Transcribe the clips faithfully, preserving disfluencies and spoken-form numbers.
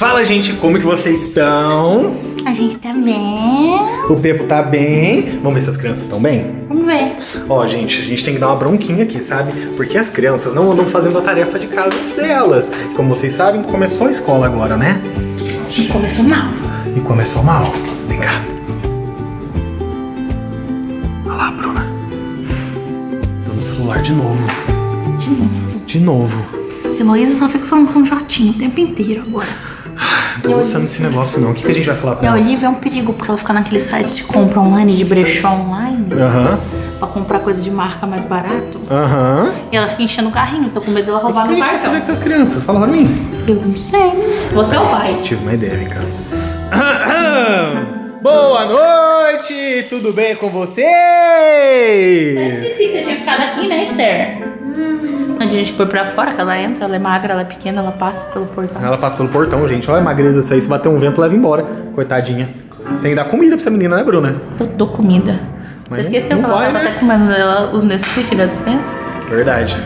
Fala, gente, como que vocês estão? A gente tá bem. O Pepo tá bem. Vamos ver se as crianças estão bem? Vamos ver. Ó, gente, a gente tem que dar uma bronquinha aqui, sabe? Porque as crianças não andam fazendo a tarefa de casa delas. Como vocês sabem, começou a escola agora, né? E começou mal. E começou mal. Vem cá. Olha lá, Bruna. Tô no celular de novo. De novo. De novo. Heloísa só fica falando com o Jotinho o tempo inteiro agora. Não tô gostando desse negócio não, o que, que a gente vai falar pra ela? A Olivia é um perigo, porque ela fica naqueles sites de compra online, de brechó online, uhum. Pra comprar coisa de marca mais barato, uhum. E ela fica enchendo o carrinho, tô com medo dela roubar no cartão. O que a gente vai fazer com essas crianças? Fala pra mim. Eu não sei, você é o pai. Tive uma ideia, cara. Boa noite, tudo bem com vocês? Eu esqueci que você tinha ficado aqui, né, Esther? A gente foi pra fora, que ela entra, ela é magra, ela é pequena, ela passa pelo portão. Ela passa pelo portão, gente. Olha a magreza, isso aí, se bater um vento, leva embora. Coitadinha. Tem que dar comida pra essa menina, né, Bruna? Eu dou comida. Mas você esqueceu que ela vai, tava né? até comendo ela, os Nesquik da dispensa? Verdade.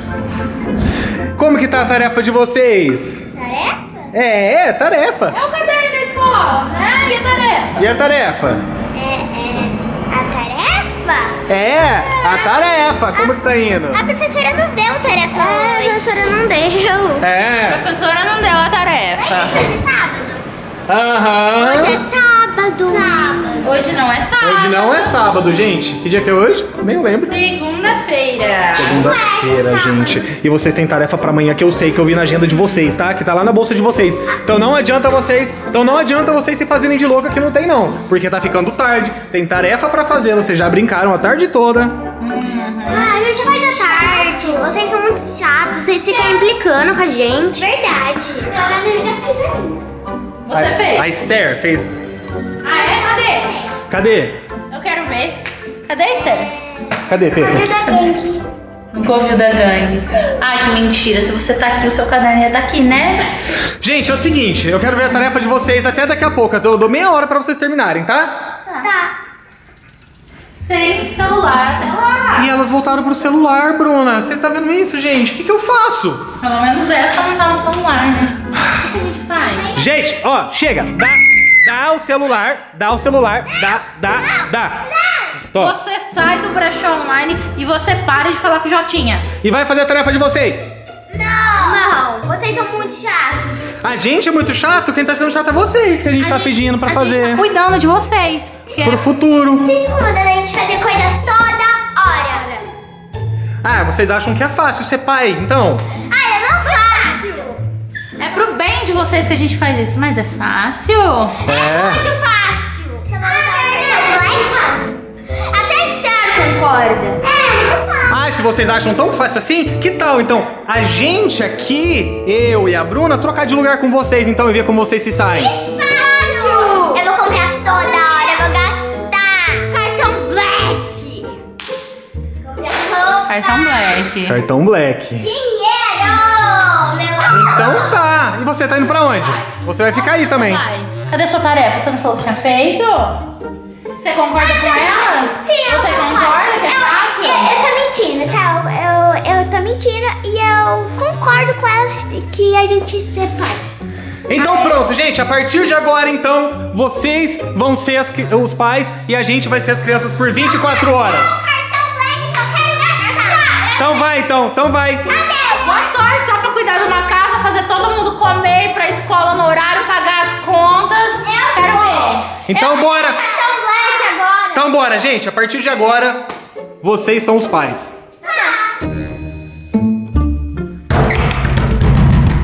Como que tá a tarefa de vocês? Tarefa? É, é, tarefa. É o caderno da escola, né? E a tarefa? E a tarefa? É, é, a tarefa? É. A tarefa, como a, que tá indo? A professora não deu tarefa ah, hoje. A professora não deu. É. A professora não deu a tarefa. Ai, hoje é sábado. Aham. Uhum. Hoje é sábado. Sábado. Hoje não é sábado. Hoje não é sábado, gente. Que dia que é hoje? Nem lembro. Segunda-feira. Segunda-feira, gente. E vocês têm tarefa pra amanhã que eu sei, que eu vi na agenda de vocês, tá? Que tá lá na bolsa de vocês. Então não adianta vocês, então não adianta vocês se fazerem de louca que não tem não. Porque tá ficando tarde, tem tarefa pra fazer, vocês já brincaram a tarde toda. Uhum. Ah, a gente vai de tarde. Vocês são muito chatos, vocês ficam implicando com a gente. Verdade. Não, eu já fiz ainda. Você a, fez? A Esther fez. Ah, é? Cadê? Cadê? Eu quero ver. Cadê a Esther? Cadê, Pepe? Cadê da gangue? No covil da gangue. Ai, que mentira. Se você tá aqui, o seu caderno ia tá aqui, né? Gente, é o seguinte. Eu quero ver a tarefa de vocês até daqui a pouco. Eu dou meia hora pra vocês terminarem, tá? Tá. Tá. Sem celular até lá. E elas voltaram pro celular, Bruna. Vocês estão vendo isso, gente? O que, que eu faço? Pelo menos essa não tá no celular, né? O que a gente faz? Gente, ó, chega. Dá, dá o celular, dá o celular, dá, dá, dá. Tô. Você sai do brechó online e você para de falar com o Jotinha. E vai fazer a tarefa de vocês. Não, não, vocês são muito chatos. A gente é muito chato? Quem tá sendo chato é vocês que a gente a tá gente, pedindo pra a fazer. A gente tá cuidando de vocês. Pro futuro. Vocês ficam mandando a gente fazer coisa toda hora. Ah, vocês acham que é fácil ser pai, então? Ah, é não fácil. É pro bem de vocês que a gente faz isso, mas é fácil? É, é muito fácil. Você vai usar até a Esther concorda. É, muito fácil. Ah, se vocês acham tão fácil assim, que tal, então, a gente aqui, eu e a Bruna, trocar de lugar com vocês, então, e ver como vocês se saem? Que fácil. Eu vou comprar toda hora. Cartão Black. Cartão Black. Dinheiro, meu amor. Então tá. E você tá indo pra onde? Você vai ficar aí também. Vai. Cadê sua tarefa? Você não falou que tinha feito? Você concorda ah, com elas? Sim, eu Você concordo. concorda que é fácil? Eu, eu, eu tô mentindo, tá? Eu, eu, eu tô mentindo e eu concordo com elas que a gente separa. Então pronto, gente, a partir de agora, então, vocês vão ser as, os pais e a gente vai ser as crianças por vinte e quatro horas. Então vai, então. Então vai. Adeus. Boa sorte só pra cuidar de uma casa, fazer todo mundo comer, ir pra escola no horário, pagar as contas. Eu Quero vou. ver. Então Eu bora. Então, agora. então bora, gente. A partir de agora, vocês são os pais. Ah.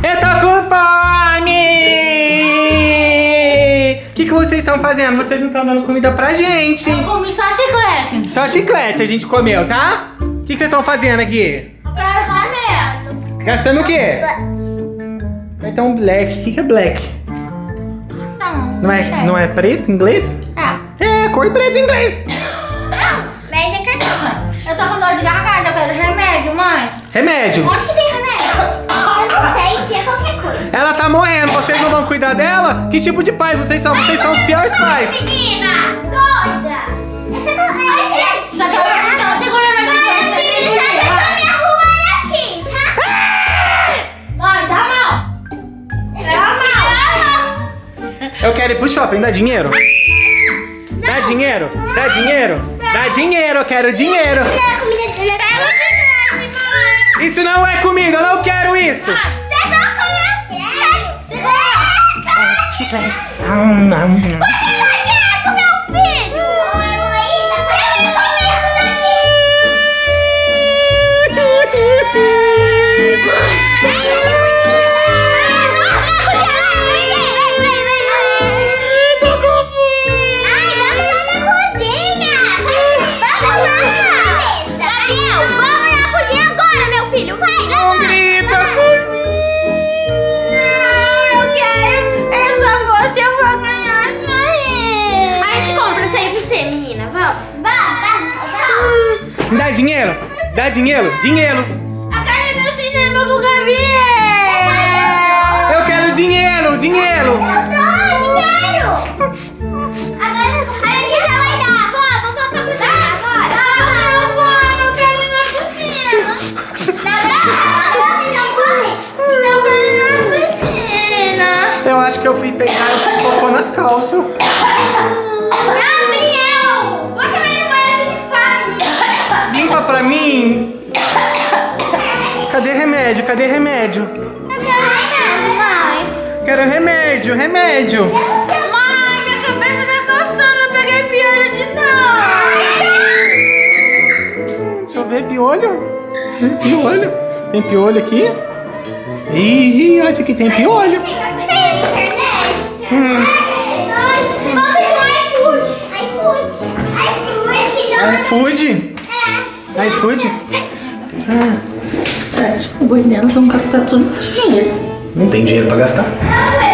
Eu tô com fome. O que, que vocês estão fazendo? Vocês não estão dando comida pra gente. Eu comi só chiclete. Só chiclete a gente comeu, tá? O que vocês estão fazendo aqui? Gastando. Gastando o quê? Black. Então black. O que, que é black? Não, não, é, não, não é preto em inglês? É. É, cor preta em inglês. Mas é cartão. Eu tô com dor de garganta, eu quero remédio, mãe. Remédio? Onde que tem remédio? Eu não sei, se é qualquer coisa. Ela tá morrendo, vocês não vão cuidar dela? Que tipo de pais vocês são? Mas vocês são os piores pais. Menina, doida. Essa não é. Já tá segurando. Mãe, dá a mão! Dá a mão! Eu quero ir pro shopping, dá dinheiro? Não. Dá dinheiro? Não. Dá dinheiro? Não. Dá dinheiro, eu quero dinheiro. Isso não é comida, eu não quero isso. Você só comeu chiclete. Chiclete. Dá dinheiro? Dá dinheiro? Dinheiro! A cara do cinema com o Gabi! Eu quero dinheiro! Dinheiro! Eu dou dinheiro! Agora a gente já vai dar! Vó, vamos pra cozinha agora! Ah, não vou! Eu quero ir na cozinha! Não, eu quero ir na cozinha! Eu acho que eu fui pegar e fiz cocô nas calças! Limpa pra mim. Cadê remédio? Cadê remédio? Eu quero remédio, mãe. Quero remédio, remédio. Mãe, minha cabeça tá coçando. Eu peguei piolho de novo. Deixa eu ver piolho. Tem piolho. Tem piolho aqui? Ih, acho que tem piolho. Tem internet? Hum. Vamos com iFood. iFood. iFood? iFood? Ah, será que se for boi delas vão gastar tudo de dinheiro? Não tem dinheiro pra gastar. Ah, é?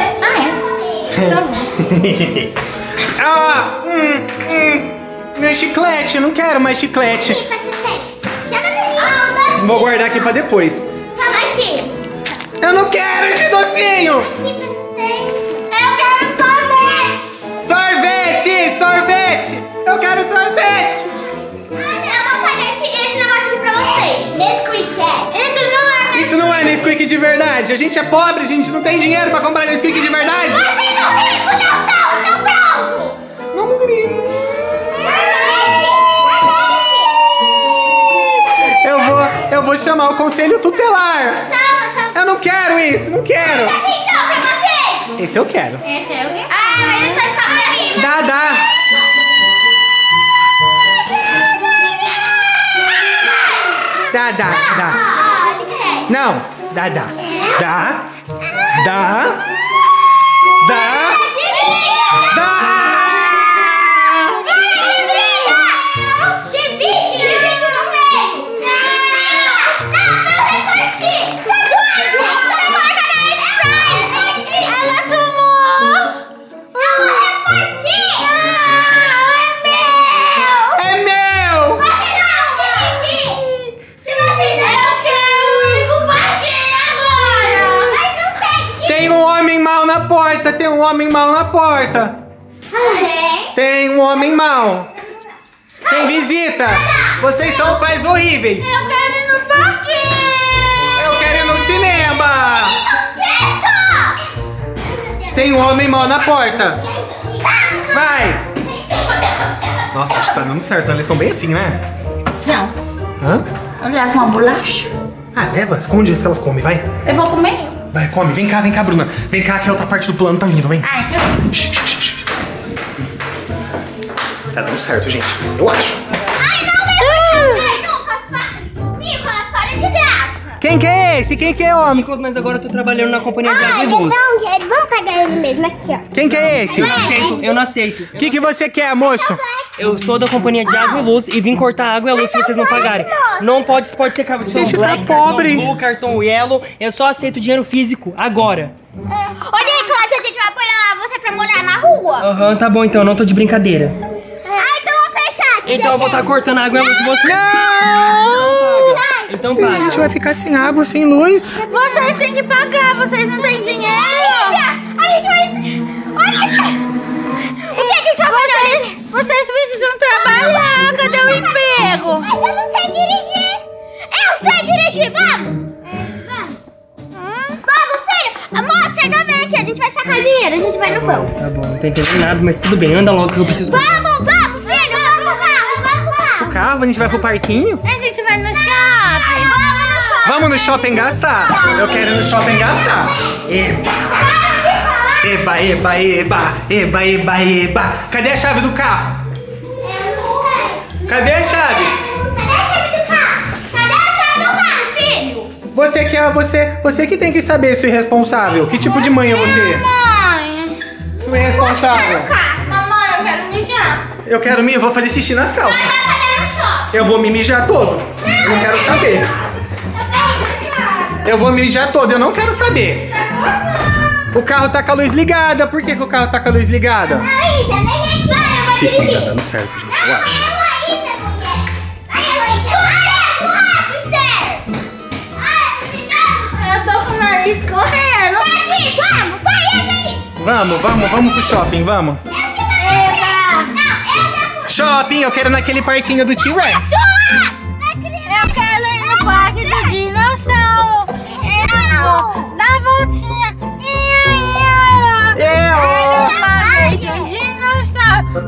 Tá bom. Ah, hum, hum. Meu chiclete, eu não quero mais chiclete. Vou guardar aqui pra depois. Toma aqui. Eu não quero esse docinho. Eu quero sorvete. Sorvete, sorvete. Eu quero sorvete. Isso não é Nesquik de verdade. A gente é pobre, a gente não tem dinheiro pra comprar Nesquik de verdade. Vocês são ricos, não são, não pronto. Não grito. Eu vou, eu vou chamar o conselho tutelar. Eu não quero isso, não quero. Esse eu quero. Esse eu quero. Ah, mas deixa eu falar pra mim. Dá, dá. Dá, dá, dá. Não, dá, dá. Dá, dá, dá, dá. De bicho, de bicho no meio. Não, não, não. Tem um homem mau na porta. Uhum. Tem um homem mau. Tem visita. Vocês são pais horríveis. Eu quero ir no parque. Eu quero ir no cinema. Tem um homem mau na porta. Vai. Nossa, acho que tá dando certo. Eles são bem assim, né? Não. Hã? Eu levo uma bolacha. Ah, leva. Esconde se elas comem, vai. Eu vou comer. Vai, come. Vem cá, vem cá, Bruna. Vem cá que a outra parte do plano tá vindo, vem. Ai, eu... Tá dando certo, gente. Eu acho. Ai, não, meu Deus. Nunca, Nicolas, para de graça. Quem que é esse? Quem que é, homem? Nicolas, mas agora eu tô trabalhando na companhia de aviões. Ah, vamos pagar ele mesmo aqui, ó. Quem que é esse? Eu não aceito, eu não aceito. O que que você quer, moço? Eu sou da companhia de água e luz e vim cortar água e luz se vocês não pagarem. Não pode, pode ser cartão black, cartão blue, cartão yellow. Eu só aceito dinheiro físico, agora. Ô, Nicolas, a gente vai apoiar você pra morar na rua. Aham, tá bom então, não tô de brincadeira. Ah, então vou fechar. Então eu vou estar cortando água e luz de você. Não! Então paga. A gente vai ficar sem água, sem luz. Vocês têm que pagar, vocês não têm dinheiro. A gente vai... Olha! O que a gente vai fazer? Vocês precisam trabalhar, cadê o emprego? Mas eu não sei dirigir. Eu sei dirigir, vamos? Vamos. Vamos, filho. Moça, já vem aqui, a gente vai sacar dinheiro, a gente vai no banco. Tá bom, não tô entendendo nada, mas tudo bem, anda logo que eu preciso... Vamos, vamos, filho, vamos pro carro, vamos pro carro. O carro? A gente vai pro parquinho? A gente vai no shopping. Vamos no shopping. Vamos no shopping gastar? Eu quero ir no shopping gastar. Epa! Eba, eba, eba, eba, eba, eba. Cadê a chave do carro? Eu não sei. Cadê a chave? Cadê a chave do carro? Cadê a chave do carro, filho? Você que, é, você, você que tem que saber, sua irresponsável. Que tipo de mãe é você? Mãe. Sua irresponsável. Mamãe, eu quero mijar. Eu quero mijar, eu vou fazer xixi nas calças. Eu vou me mijar todo. Eu não quero saber. Eu vou me mijar todo, eu não quero saber. O carro tá com a luz ligada. Por que, que o carro tá com a luz ligada? Ai, Isa, vem agora, eu vou dirigir. Não tá dando certo, gente, eu acho. Ai, Isa, mulher. Ai, Isa. Ai, eu tô com o nariz correndo. Vai aqui, vamos, vai, Isa. Vamos, vamos, vamos pro shopping, vamos. Eu não, eu shopping, eu quero naquele parquinho do T-Rex. Eu quero ir no parque do dinossauro. Eu vou dar voltinha. Eu! Ai,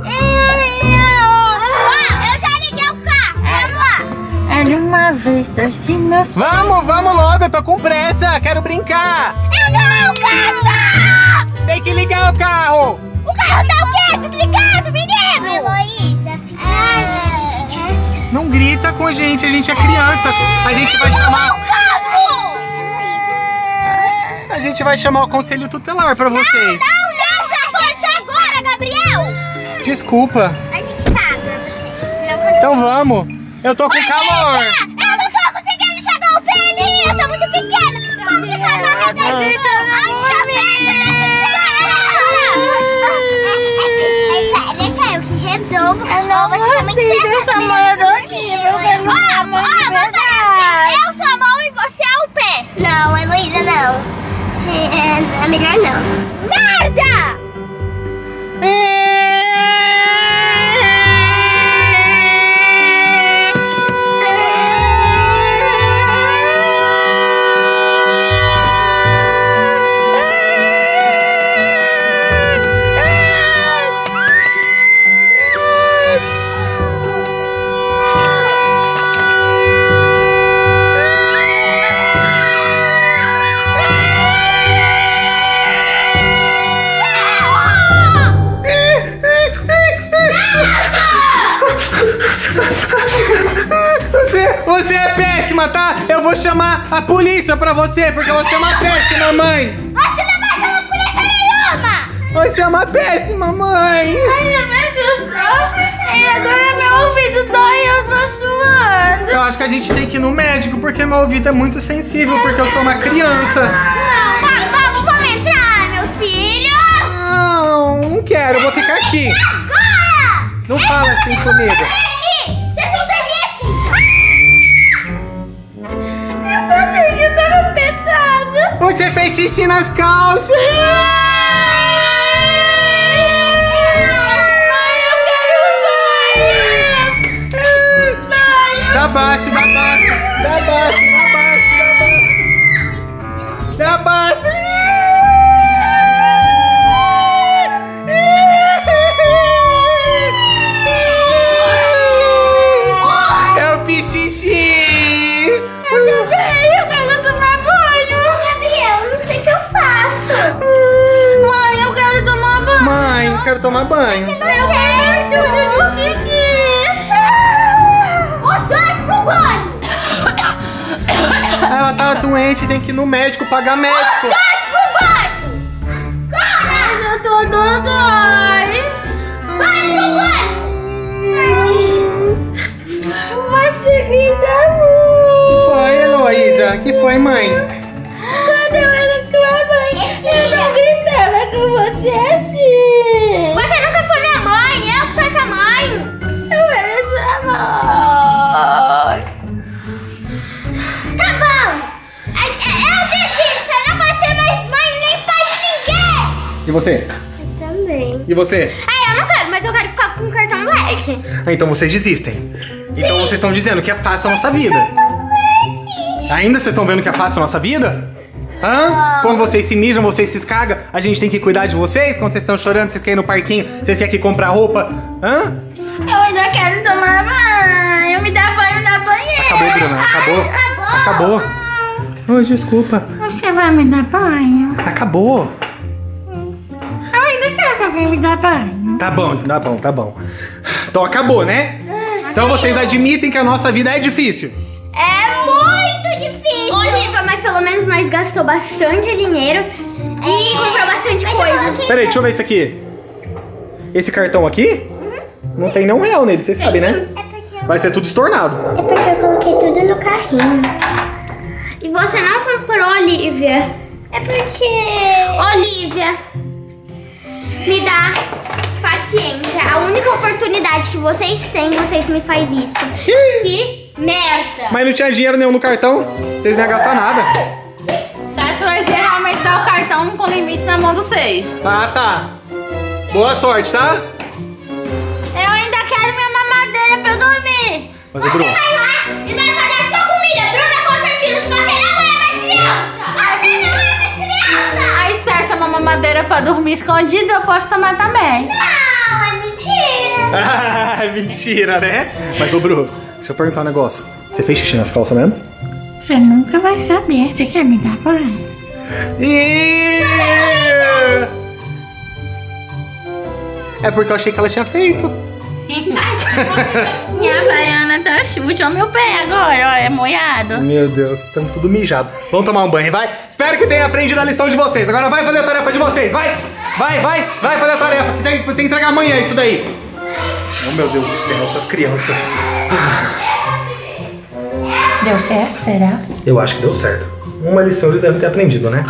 eu já liguei o carro! Vamos lá! Era uma vez dois dinossauros! Vamos, vamos logo! Eu tô com pressa! Quero brincar! Eu não canso! Tem que ligar o carro! O carro tá o quê? Desligado, menino! Heloísa, fica quieta! Não grita com a gente! A gente é criança! A gente vai chamar... A gente vai chamar o conselho tutelar pra vocês. Não, não deixa a gente agora, Gabriel. Desculpa. A gente paga vocês. Então vamos. Eu tô com Mas calor. Isa, eu não tô conseguindo enxergar o pelinho. Eu sou muito pequena. Como que vai varrer dentro? Onde que eu vejo? Deixa eu que resolvo. Eu não vou ser muito sensata. Eu sou morador aqui. Eu sou a mão e você é o pé. Não, Heloísa, não. É, é melhor não. Merda! Você é péssima, tá? Eu vou chamar a polícia pra você, porque você é uma péssima mãe. Você não vai chamar polícia nenhuma. Você é uma péssima mãe. Ai, me assustou. E agora meu ouvido dói e eu tô suando. Eu acho que a gente tem que ir no médico, porque meu ouvido é muito sensível, porque eu sou uma criança. Não, vamos, vamos entrar, meus filhos. Não, não quero, vou ficar aqui. Agora! Não fala assim comigo. Você fez xixi nas calças! Ai, eu quero banho! Dá baixo, dá baixo! Dá baixo, dá baixo! Dá baixo! Dá baixo! Eu fiz xixi! Eu também! Eu quero tomar banho! Mãe, eu quero tomar banho. Mãe, eu quero tomar banho. Você não eu quero ajuda de xixi. Os dois pro banho. Ela tá doente, tem que ir no médico, pagar médico. Os dois pro banho. Corre! Eu tô doido. Vai pro banho. Vai seguir da rua. Foi, Heloísa? Que foi, mãe? Você é assim. Você nunca foi minha mãe, eu que sou essa mãe. Eu era sua mãe. Tá bom. Eu desisto, eu não vou ser mais mãe nem pai de ninguém. E você? Eu também. E você? Ah, eu não quero, mas eu quero ficar com o cartão black. Ah, então vocês desistem. Sim. Então vocês estão dizendo que é fácil a nossa vida. Ainda vocês estão vendo que é fácil a nossa vida? Hã? Quando vocês se mijam, vocês se escagam, a gente tem que cuidar de vocês? Quando vocês estão chorando, vocês querem ir no parquinho, vocês querem que comprar roupa? Hã? Eu ainda quero tomar banho, me dá banho na banheira. Acabou, Bruna, acabou. Ai, acabou. Acabou. Ai, desculpa. Você vai me dar banho? Acabou. Eu ainda quero que alguém me dá banho. Tá bom, tá bom, tá bom. Então acabou, né? Então vocês admitem que a nossa vida é difícil. É muito difícil. Oliva, mas pelo menos nós gastou bastante dinheiro e comprou bastante coisa. Peraí, deixa eu ver isso aqui. Esse cartão aqui? Não tem nem um real nele, vocês sabem, né? Vai ser tudo estornado. É porque eu coloquei tudo no carrinho. E você não comprou, Olivia? É porque... Olivia, me dá paciência. A única oportunidade que vocês têm, vocês me fazem isso. Que merda! Mas não tinha dinheiro nenhum no cartão. Vocês não iam gastar nada. Tá, que nós ia aumentar o cartão com limite na mão dos seis. Ah, tá. Boa sorte, tá? Eu ainda quero minha mamadeira pra eu dormir. Mas você Bruno... vai lá e vai fazer a sua comida. Bruna Constantino, que você não é mais criança. Você não é mais criança. Aí certa uma mamadeira pra dormir escondida, eu posso tomar também. Não, é mentira. É mentira, né? Mas ô Bruno, deixa eu perguntar um negócio. Você fez xixi nas calças mesmo? Você nunca vai saber. Você quer me dar banho? E... é porque eu achei que ela tinha feito. Minha baiana tá chute, olha o meu pé agora, ó, é molhado. Meu Deus, estamos tudo mijado. Vamos tomar um banho, vai? Espero que tenha aprendido a lição de vocês. Agora vai fazer a tarefa de vocês, vai! Vai, vai, vai fazer a tarefa, que tem, tem que entregar amanhã isso daí. Oh, meu Deus do céu, essas crianças. Deu certo, será? Eu acho que deu certo. Uma lição eles devem ter aprendido, né?